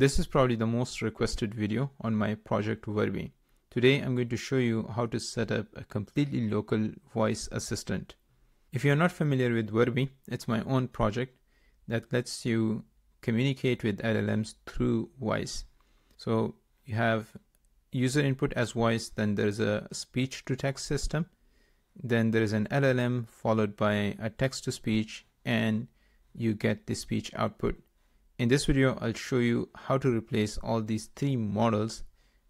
This is probably the most requested video on my project Verbi. Today I'm going to show you how to set up a completely local voice assistant. If you're not familiar with Verbi, it's my own project that lets you communicate with LLMs through voice. So you have user input as voice, then there's a speech to text system, then there is an LLM followed by a text to speech, and you get the speech output. In this video, I'll show you how to replace all these three models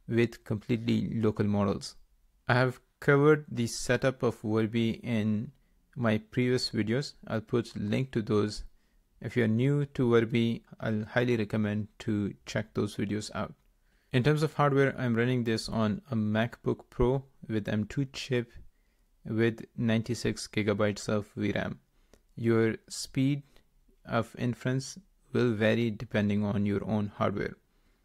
with completely local models. I have covered the setup of Verbi in my previous videos. I'll put a link to those. If you're new to Verbi, I'll highly recommend to check those videos out. In terms of hardware, I'm running this on a MacBook Pro with M2 chip with 96 gigabytes of VRAM. Your speed of inference will vary depending on your own hardware,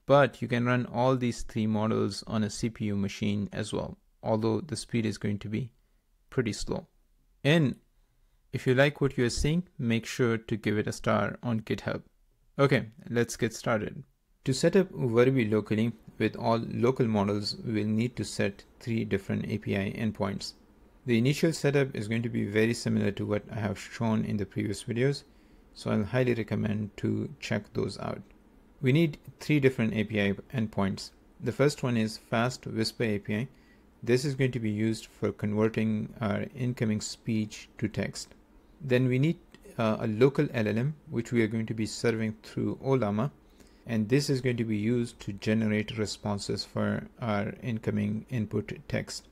but you can run all these three models on a CPU machine as well, although the speed is going to be pretty slow. And if you like what you're seeing, make sure to give it a star on GitHub. Okay, let's get started. To set up Verbi locally with all local models, we'll need to set three different API endpoints. The initial setup is going to be very similar to what I have shown in the previous videos, so I'll highly recommend to check those out. We need three different API endpoints. The first one is Fast Whisper API. This is going to be used for converting our incoming speech to text. Then we need a local LLM, which we are going to be serving through Ollama, and this is going to be used to generate responses for our incoming input text.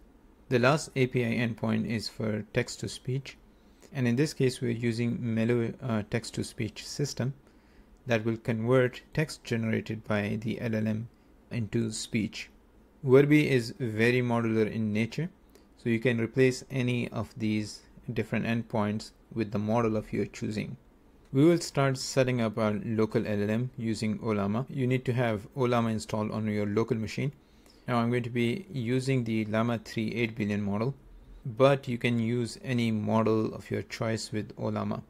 The last API endpoint is for text to speech. And in this case, we're using Melo text-to-speech system that will convert text generated by the LLM into speech. Verbi is very modular in nature, so you can replace any of these different endpoints with the model of your choosing. We will start setting up our local LLM using Ollama. You need to have Ollama installed on your local machine. Now I'm going to be using the Lama 3 8 billion model, but you can use any model of your choice with Ollama.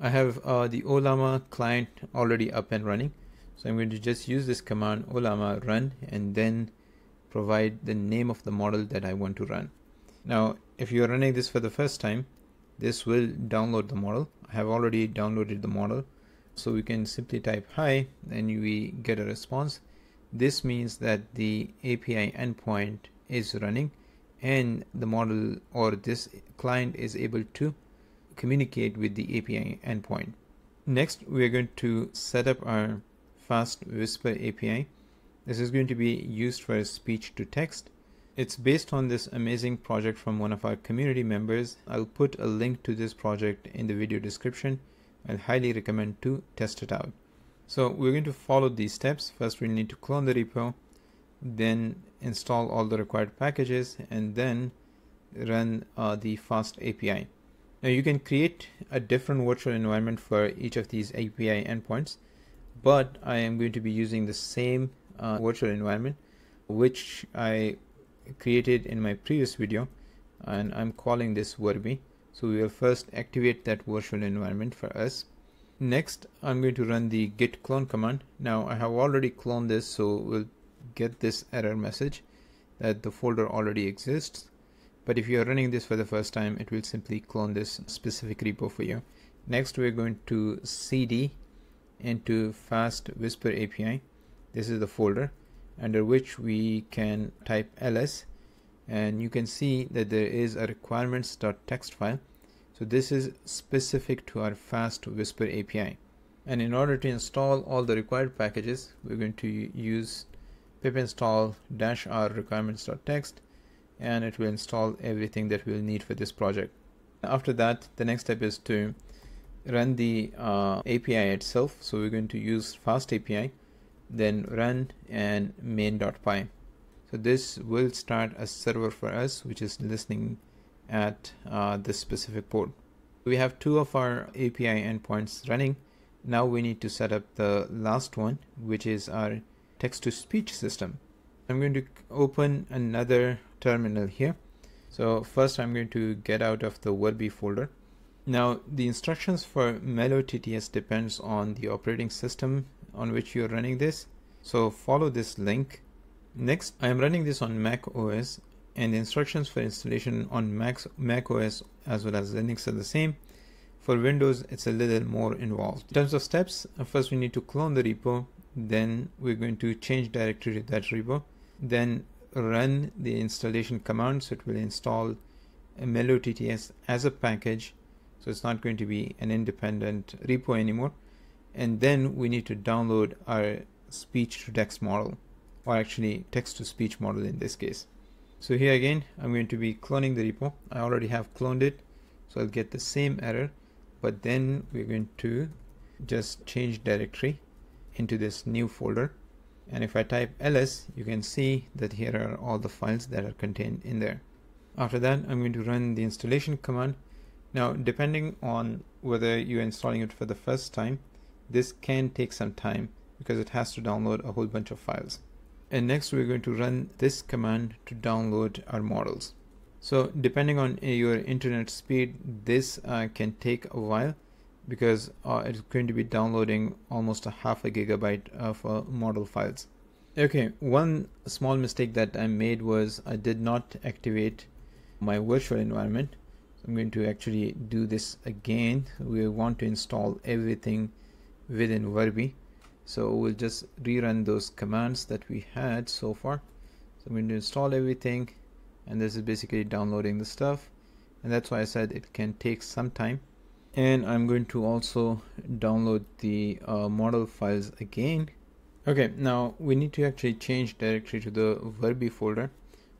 I have the Ollama client already up and running, so I'm going to just use this command Ollama run and then provide the name of the model that I want to run. Now, if you're running this for the first time, this will download the model. I have already downloaded the model, so we can simply type hi and we get a response. This means that the API endpoint is running and the model or this client is able to communicate with the API endpoint. Next, we are going to set up our Fast Whisper API. This is going to be used for speech to text. It's based on this amazing project from one of our community members. I'll put a link to this project in the video description. I'll highly recommend to test it out. So we're going to follow these steps. First, we need to clone the repo, then install all the required packages, and then run the Fast API. Now you can create a different virtual environment for each of these API endpoints, but I am going to be using the same virtual environment which I created in my previous video, and I'm calling this Verbi. So we will first activate that virtual environment for us. Next, I'm going to run the git clone command. Now I have already cloned this, so we'll get this error message that the folder already exists, but if you are running this for the first time, it will simply clone this specific repo for you. Next, we're going to cd into Fast Whisper API. This is the folder under which we can type ls, and you can see that there is a requirements.txt file. So this is specific to our Fast Whisper API, and in order to install all the required packages, we're going to use pip install -r requirements.txt, and it will install everything that we'll need for this project. After that, the next step is to run the API itself. So we're going to use Fast API, then run and main.py. So this will start a server for us, which is listening at this specific port. We have two of our API endpoints running. Now we need to set up the last one, which is our text-to-speech system. I'm going to open another terminal here. So first I'm going to get out of the Verbi folder. Now the instructions for MeloTTS depends on the operating system on which you're running this. So follow this link. Next, I am running this on Mac OS, and the instructions for installation on Mac OS as well as Linux are the same. For Windows, it's a little more involved. In terms of steps, first we need to clone the repo, then we're going to change directory to that repo, then run the installation command, so it will install MeloTTS as a package, so it's not going to be an independent repo anymore. And then we need to download our speech to text model, or actually text to speech model in this case. So here again, I'm going to be cloning the repo. I already have cloned it, so I'll get the same error, but then we're going to just change directory into this new folder. And if I type ls, you can see that here are all the files that are contained in there. After that, I'm going to run the installation command. Now, depending on whether you're installing it for the first time, this can take some time because it has to download a whole bunch of files. And next, we're going to run this command to download our models. So depending on your internet speed, this can take a while, because it's going to be downloading almost a half a gigabyte of model files. Okay, one small mistake that I made was I did not activate my virtual environment. So I'm going to actually do this again. We want to install everything within Verbi. So we'll just rerun those commands that we had so far. So I'm going to install everything, and this is basically downloading the stuff. And that's why I said it can take some time. And I'm going to also download the model files again. Okay, now we need to actually change directory to the Verbi folder.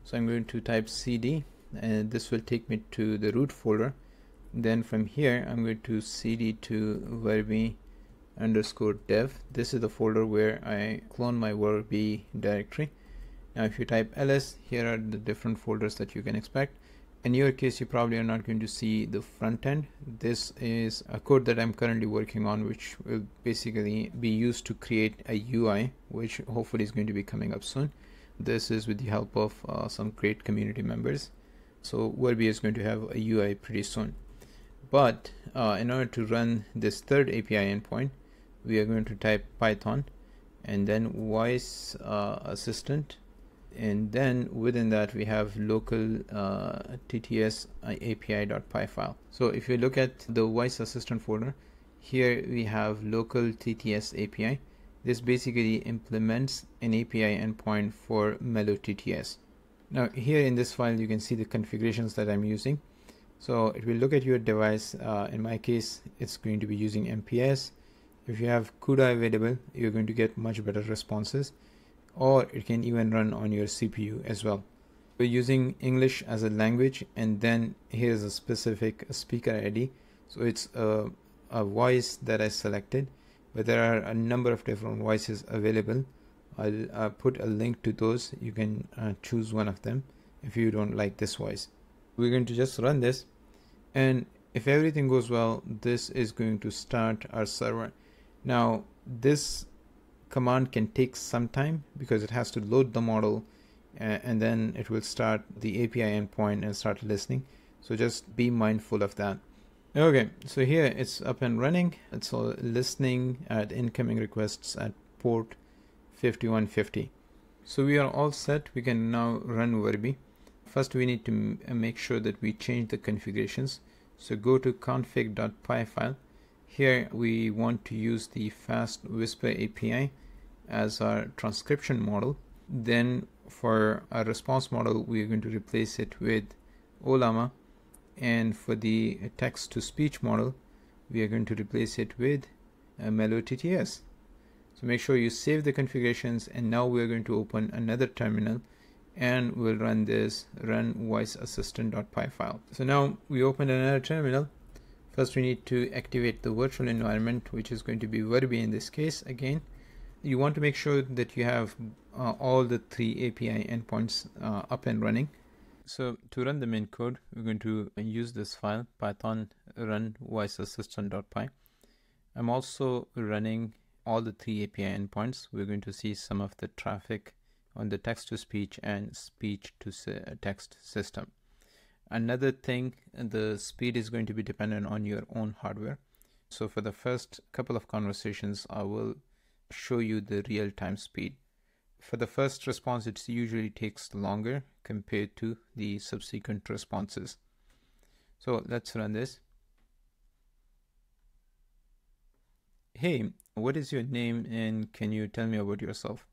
So I'm going to type cd, and this will take me to the root folder. Then from here, I'm going to cd to verbi_dev. This is the folder where I clone my Verbi directory. Now if you type ls, here are the different folders that you can expect. In your case, you probably are not going to see the front end. This is a code that I'm currently working on, which will basically be used to create a UI, which hopefully is going to be coming up soon. This is with the help of some great community members. So Verbi is going to have a UI pretty soon. But in order to run this third API endpoint, we are going to type Python and then voice assistant. And then within that, we have local TTS API.py file. So if you look at the voice assistant folder, here we have local TTS API. This basically implements an API endpoint for MeloTTS. Now here in this file, you can see the configurations that I'm using. So it will look at your device. In my case, it's going to be using MPS. If you have CUDA available, you're going to get much better responses, or it can even run on your CPU as well. We're using English as a language, and then here's a specific speaker ID. So it's a voice that I selected, but there are a number of different voices available. I'll put a link to those. You can choose one of them if you don't like this voice. We're going to just run this, and if everything goes well, this is going to start our server. Now this command can take some time because it has to load the model, and then it will start the API endpoint and start listening. So just be mindful of that. Okay, so here it's up and running. It's all listening at incoming requests at port 5150. So we are all set. We can now run Verbi. First, we need to make sure that we change the configurations. So go to config.py file. Here we want to use the Fast Whisper API as our transcription model. Then for our response model, we're going to replace it with Ollama, and for the text-to-speech model, we are going to replace it with MeloTTS. So make sure you save the configurations, and now we're going to open another terminal, and we'll run this run voiceassistant.py file. So now we opened another terminal. First, we need to activate the virtual environment, which is going to be Verbi in this case again. You want to make sure that you have all the three API endpoints up and running. So to run the main code, we're going to use this file, python run voiceassistant.py. I'm also running all the three API endpoints. We're going to see some of the traffic on the text-to-speech and speech-to-text system. Another thing, the speed is going to be dependent on your own hardware. So for the first couple of conversations, I will show you the real-time speed. For the first response, it usually takes longer compared to the subsequent responses. So let's run this. Hey, what is your name and can you tell me about yourself?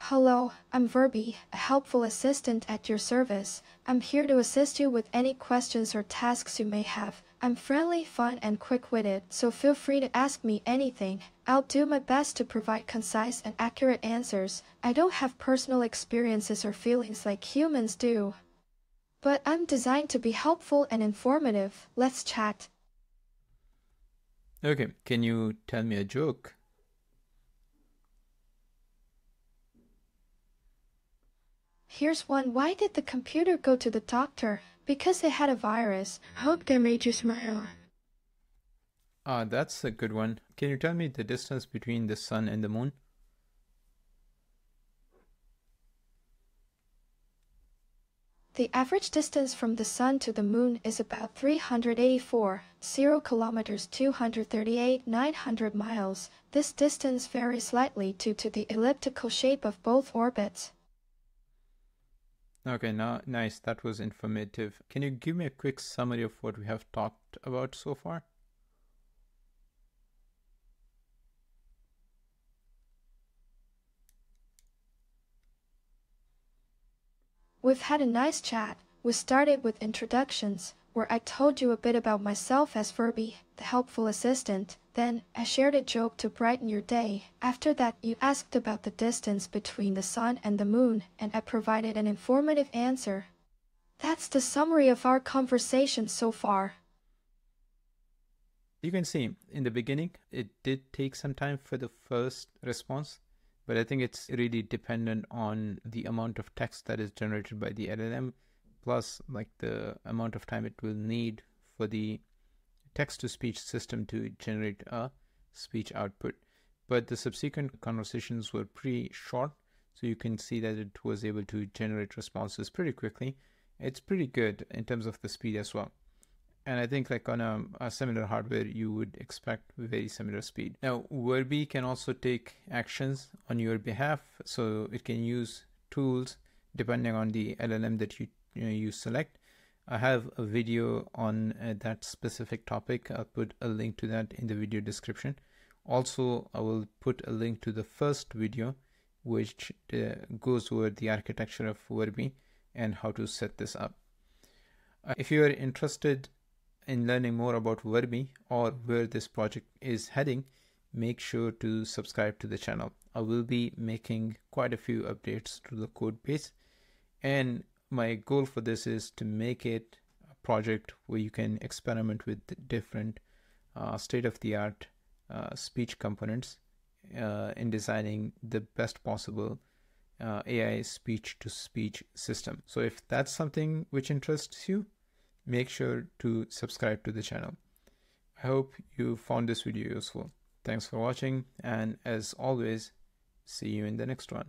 Hello, I'm Verbi, a helpful assistant at your service. I'm here to assist you with any questions or tasks you may have. I'm friendly, fun, and quick-witted, so feel free to ask me anything. I'll do my best to provide concise and accurate answers. I don't have personal experiences or feelings like humans do, but I'm designed to be helpful and informative. Let's chat. Okay, can you tell me a joke? Here's one. Why did the computer go to the doctor? Because it had a virus. Hope they made you smile. Ah, that's a good one. Can you tell me the distance between the sun and the moon? The average distance from the sun to the moon is about 384.0 kilometers, 238.900 miles. This distance varies slightly due to the elliptical shape of both orbits. Okay, now, nice. That was informative. Can you give me a quick summary of what we have talked about so far? We've had a nice chat. We started with introductions, where I told you a bit about myself as Verbi, the helpful assistant. Then, I shared a joke to brighten your day. After that, you asked about the distance between the sun and the moon, and I provided an informative answer. That's the summary of our conversation so far. You can see, in the beginning, it did take some time for the first response, but I think it's really dependent on the amount of text that is generated by the LLM, plus like the amount of time it will need for the text-to-speech system to generate a speech output. But the subsequent conversations were pretty short, so you can see that it was able to generate responses pretty quickly. It's pretty good in terms of the speed as well. And I think like on a similar hardware, you would expect very similar speed. Now, Verbi can also take actions on your behalf, so it can use tools depending on the LLM that you select. I have a video on that specific topic. I'll put a link to that in the video description. Also, I will put a link to the first video, which goes over the architecture of Verbi and how to set this up. If you are interested in learning more about Verbi or where this project is heading, make sure to subscribe to the channel. I will be making quite a few updates to the code base, and my goal for this is to make it a project where you can experiment with different state-of-the-art speech components in designing the best possible AI speech-to-speech system. So if that's something which interests you, make sure to subscribe to the channel. I hope you found this video useful. Thanks for watching, and as always, see you in the next one.